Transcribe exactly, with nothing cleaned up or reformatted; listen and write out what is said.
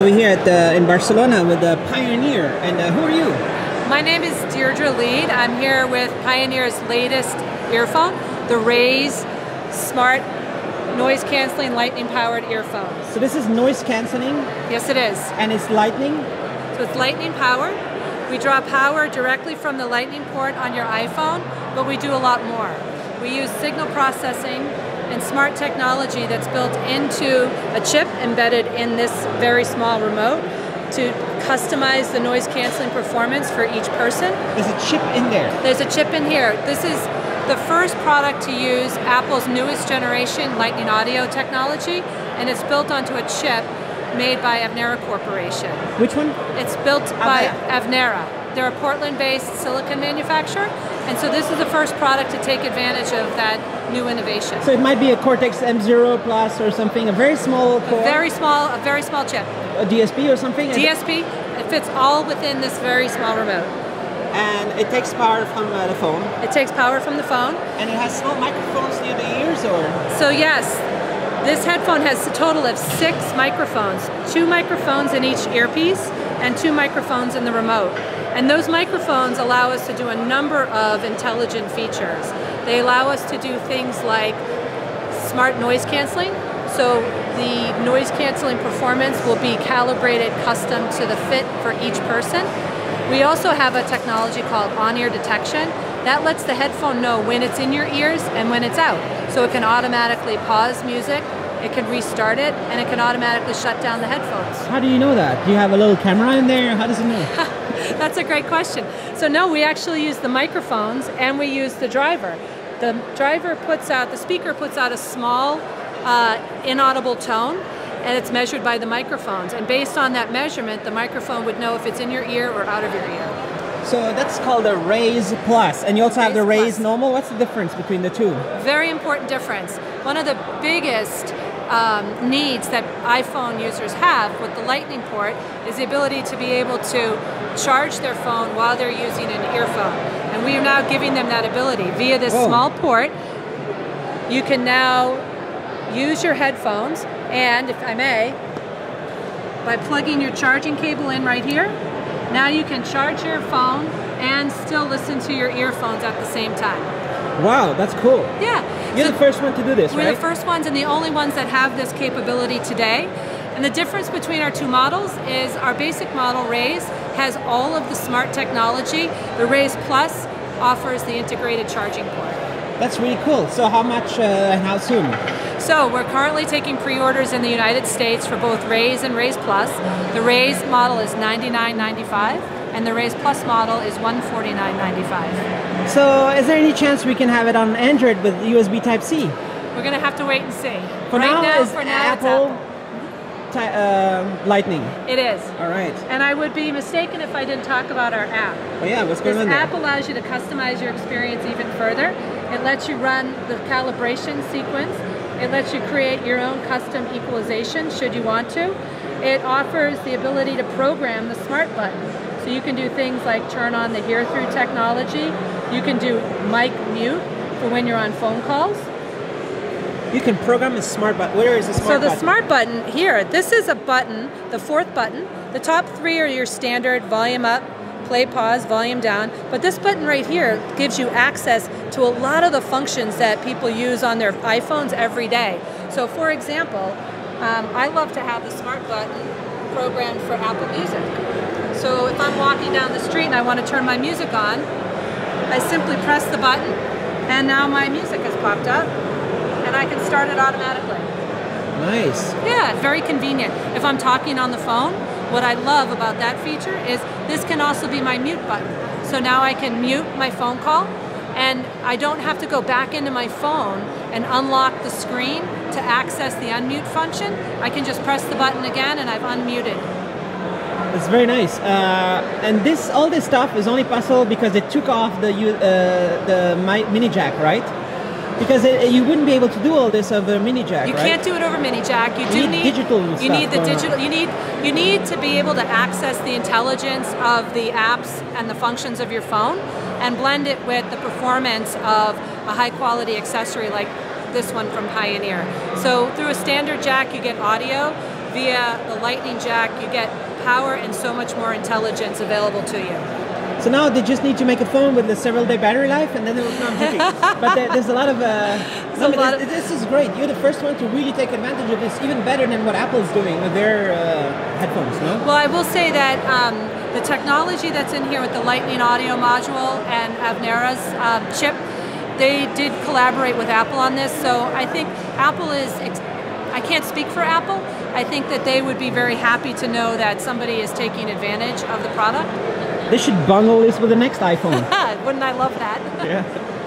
We're here at the, in Barcelona with the Pioneer, and uh, who are you? My name is Deirdre Leed. I'm here with Pioneer's latest earphone, the Rayz Smart Noise Cancelling Lightning Powered Earphone. So this is noise cancelling? Yes, it is. And it's lightning? So it's lightning powered. We draw power directly from the lightning port on your iPhone, but we do a lot more. We use signal processing and smart technology that's built into a chip embedded in this very small remote to customize the noise canceling performance for each person. There's a chip in there. There's a chip in here. This is the first product to use Apple's newest generation Lightning audio technology, and it's built onto a chip made by Avnera Corporation. Which one? It's built by Avnera. They're a Portland-based silicon manufacturer, and so this is the first product to take advantage of that new innovation. So it might be a Cortex M zero plus or something, a very small core. A very small, a very small chip. A D S P or something? D S P. It fits all within this very small remote. And it takes power from uh, the phone? It takes power from the phone. And it has small microphones near the ears, or? So yes, this headphone has a total of six microphones. Two microphones in each earpiece and two microphones in the remote. And those microphones allow us to do a number of intelligent features. They allow us to do things like smart noise canceling. So the noise canceling performance will be calibrated custom to the fit for each person. We also have a technology called on-ear detection. That lets the headphone know when it's in your ears and when it's out. So it can automatically pause music, it can restart it, and it can automatically shut down the headphones. How do you know that? Do you have a little camera in there? How does it know? That's a great question. So no, we actually use the microphones and we use the driver. The driver puts out, the speaker puts out a small uh, inaudible tone, and it's measured by the microphones. And based on that measurement, the microphone would know if it's in your ear or out of your ear. So that's called the Rayz Plus, and you also Rayz have the Rayz Plus. Normal. What's the difference between the two? Very important difference. One of the biggest um, needs that iPhone users have with the Lightning port is the ability to be able to charge their phone while they're using an earphone. And we are now giving them that ability. Via this Whoa. small port, you can now use your headphones, and if I may, by plugging your charging cable in right here, now you can charge your phone and still listen to your earphones at the same time. Wow, that's cool. Yeah. You're so the first one to do this, we're right? We're the first ones and the only ones that have this capability today. And the difference between our two models is our basic model, Rayz, has all of the smart technology. The Rayz Plus offers the integrated charging port. That's really cool. So how much uh, and how soon? So we're currently taking pre-orders in the United States for both Rayz and Rayz Plus. The Rayz model is ninety-nine ninety-five and the Rayz Plus model is one forty-nine ninety-five. So is there any chance we can have it on Android with U S B Type C? We're going to have to wait and see. For right now, now, for now Apple, it's Apple uh, Lightning. It is. All right. And I would be mistaken if I didn't talk about our app. Oh yeah, what's going this on there? This app allows you to customize your experience even further. It lets you run the calibration sequence. It lets you create your own custom equalization should you want to. It offers the ability to program the smart buttons. So you can do things like turn on the hear-through technology. You can do mic mute for when you're on phone calls. You can program a smart button. Where is the smart button? So the smart button here, this is a button, the fourth button. The top three are your standard volume up, play, pause, volume down, but this button right here gives you access to a lot of the functions that people use on their iPhones every day. So for example, um, I love to have the smart button programmed for Apple Music. So if I'm walking down the street and I want to turn my music on, I simply press the button and now my music has popped up and I can start it automatically. Nice. Yeah, very convenient. If I'm talking on the phone, what I love about that feature is this can also be my mute button. So now I can mute my phone call and I don't have to go back into my phone and unlock the screen to access the unmute function. I can just press the button again and I've unmuted. It's very nice. Uh, and this, all this stuff is only possible because it took off the, uh, the mini jack, right? Because it, you wouldn't be able to do all this over mini jack. You right? can't do it over mini jack. You, you do need, need digital. You stuff need the digital. You need you need to be able to access the intelligence of the apps and the functions of your phone, and blend it with the performance of a high quality accessory like this one from Pioneer. So through a standard jack, you get audio. via the Lightning jack, you get power and so much more intelligence available to you. So now they just need to make a phone with a several day battery life, and then they will come joking. But there, there's a lot of... Uh, I mean, lot this, of this is great. You're the first one to really take advantage of this, even better than what Apple's doing with their uh, headphones, no? Well, I will say that um, the technology that's in here with the Lightning audio module and Avnera's um, chip, they did collaborate with Apple on this, so I think Apple is... Ex I can't speak for Apple. I think that they would be very happy to know that somebody is taking advantage of the product. They should bundle this with the next iPhone. Wouldn't I love that? Yeah.